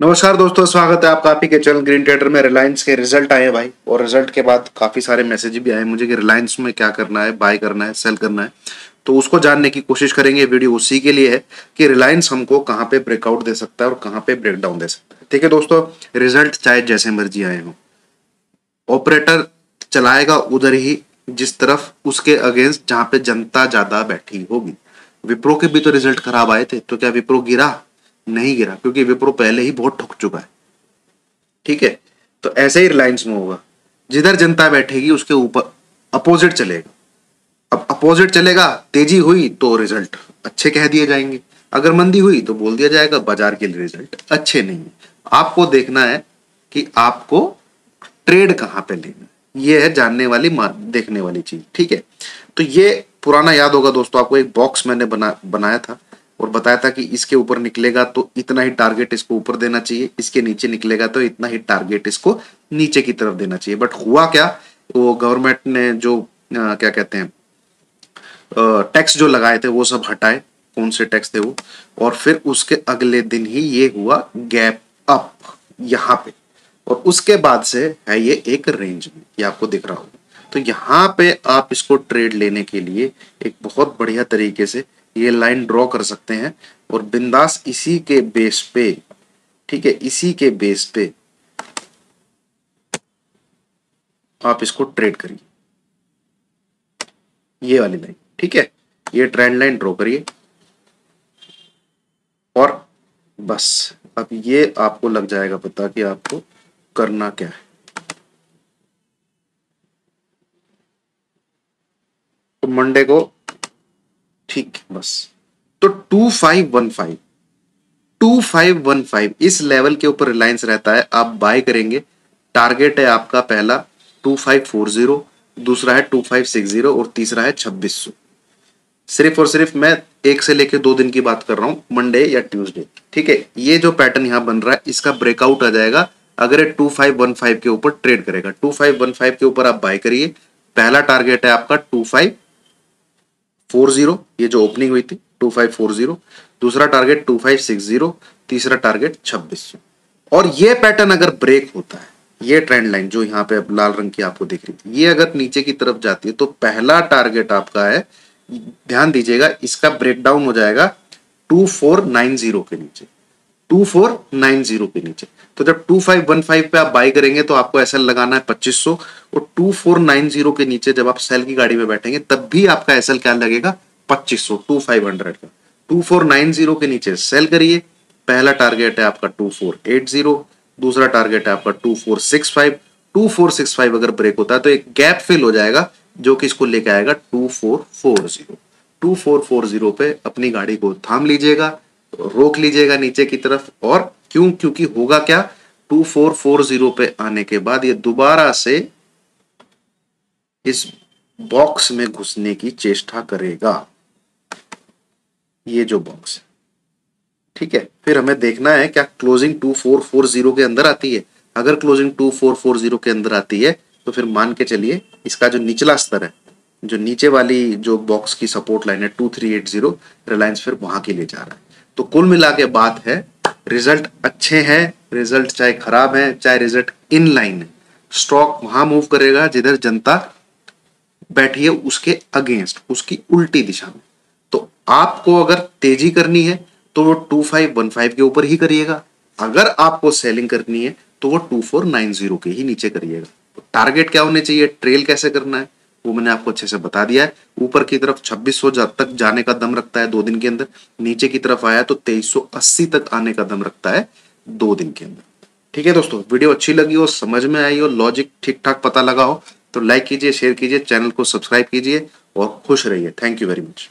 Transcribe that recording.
नमस्कार दोस्तों, स्वागत है आपका आपके चैनल ग्रीन ट्रेडर में। रिलायंस के रिजल्ट आए भाई, और रिजल्ट के बाद काफ़ी सारे मैसेज भी आए मुझे कि रिलायंस में क्या करना है, बाय करना है, सेल करना है, तो उसको जानने की कोशिश करेंगे। वीडियो उसी के लिए है कि रिलायंस हमको कहाँ पे ब्रेकआउट दे सकता है और कहाँ पे ब्रेकडाउन दे सकता है। ठीक है दोस्तों, रिजल्ट चाहे जैसे मर्जी आए हों, ऑपरेटर चलाएगा उधर ही जिस तरफ उसके अगेंस्ट जहाँ पे जनता ज़्यादा बैठी होगी। विप्रो के भी तो रिजल्ट खराब आए थे, तो क्या विप्रो गिरा? नहीं गिरा, क्योंकि विप्रो पहले ही बहुत ठुक चुका है। ठीक है, तो ऐसे ही रिलायंस में होगा, जिधर जनता बैठेगी उसके ऊपर अपोजिट चलेगा। अब अपोजिट चलेगा, तेजी हुई तो रिजल्ट अच्छे कह दिए जाएंगे, अगर मंदी हुई तो बोल दिया जाएगा बाजार के लिए रिजल्ट अच्छे नहीं है। आपको देखना है कि आपको ट्रेड कहाँ पे लेना है, ये है जानने वाली देखने वाली चीज। ठीक है, तो ये पुराना याद होगा दोस्तों आपको, एक बॉक्स मैंने बनाया था और बताया था कि इसके ऊपर निकलेगा तो इतना ही टारगेट इसको ऊपर देना चाहिए, इसके नीचे निकलेगा तो इतना ही टारगेट इसको नीचे की तरफ देना चाहिए। बट हुआ क्या, वो गवर्नमेंट ने जो क्या कहते हैं टैक्स जो लगाए थे वो सब हटाए, कौन से टैक्स थे वो, और फिर उसके अगले दिन ही ये हुआ गैप अप यहाँ पे, और उसके बाद से है ये एक रेंज में, ये आपको दिख रहा होगा। तो यहाँ पे आप इसको ट्रेड लेने के लिए एक बहुत बढ़िया तरीके से ये लाइन ड्रॉ कर सकते हैं और बिंदास इसी के बेस पे, ठीक है, इसी के बेस पे आप इसको ट्रेड करिए, ये वाली लाइन। ठीक है, ये ट्रेंड लाइन ड्रॉ करिए और बस अब ये आपको लग जाएगा पता कि आपको करना क्या है। तो मंडे को, ठीक, बस तो 2515 2515 इस लेवल के ऊपर रिलायंस रहता है, आप बाय करेंगे। टारगेट है आपका पहला 2540, दूसरा है 2560 और तीसरा है 2600। सिर्फ और सिर्फ मैं एक से लेकर 2 दिन की बात कर रहा हूं, मंडे या ट्यूसडे। ठीक है, ये जो पैटर्न यहाँ बन रहा है इसका ब्रेकआउट आ जाएगा अगर 2515 के ऊपर ट्रेड करेगा। 2515 के ऊपर आप बाय करिए, पहला टारगेट है आपका 2540, ये जो ओपनिंग हुई थी 2540, दूसरा टारगेट 2560, तीसरा टारगेट 2600। और ये पैटर्न अगर ब्रेक होता है, ये ट्रेंड लाइन जो यहाँ पे अब लाल रंग की आपको दिख रही थी, ये अगर नीचे की तरफ जाती है तो पहला टारगेट आपका है, ध्यान दीजिएगा, इसका ब्रेकडाउन हो जाएगा 2490 के नीचे, 2490 के नीचे। तो जब 2515 पे आप बाई करेंगे तो आपको एसएल लगाना है 2500, और 2490 के नीचे जब आप सेल की गाड़ी में बैठेंगे तब भी आपका एसएल क्या लगेगा, 2500, 2500 का। 2490 के नीचे सेल करिए, पहला टारगेट है आपका 2480, दूसरा टारगेट है आपका 2465। 2465 अगर ब्रेक होता है तो एक गैप फिल हो जाएगा जो कि इसको लेके आएगा 2440। 2440 पे अपनी गाड़ी को थाम लीजिएगा, रोक लीजिएगा नीचे की तरफ, और क्यों, क्योंकि होगा क्या, 2440 पे आने के बाद ये दोबारा से इस बॉक्स में घुसने की चेष्टा करेगा, ये जो बॉक्स है। ठीक है, फिर हमें देखना है क्या क्लोजिंग 2440 के अंदर आती है। अगर क्लोजिंग 2440 के अंदर आती है तो फिर मान के चलिए इसका जो निचला स्तर है, जो नीचे वाली जो बॉक्स की सपोर्ट लाइन है 2380, रिलायंस फिर वहां के लिए जा रहा है। तो कुल मिला के बात है, रिजल्ट अच्छे हैं, रिजल्ट चाहे खराब है, चाहे रिजल्ट इन लाइन है, स्टॉक वहां मूव करेगा जिधर जनता बैठी है, उसके अगेंस्ट, उसकी उल्टी दिशा में। तो आपको अगर तेजी करनी है तो वो 2515 के ऊपर ही करिएगा, अगर आपको सेलिंग करनी है तो वो 2490 के ही नीचे करिएगा। तो टारगेट क्या होने चाहिए, ट्रेल कैसे करना है वो मैंने आपको अच्छे से बता दिया है। ऊपर की तरफ 2600 तक जाने का दम रखता है 2 दिन के अंदर, नीचे की तरफ आया तो 2380 तक आने का दम रखता है 2 दिन के अंदर। ठीक है दोस्तों, वीडियो अच्छी लगी हो, समझ में आई हो, लॉजिक ठीक ठाक पता लगा हो तो लाइक कीजिए, शेयर कीजिए, चैनल को सब्सक्राइब कीजिए और खुश रहिए। Thank you very much.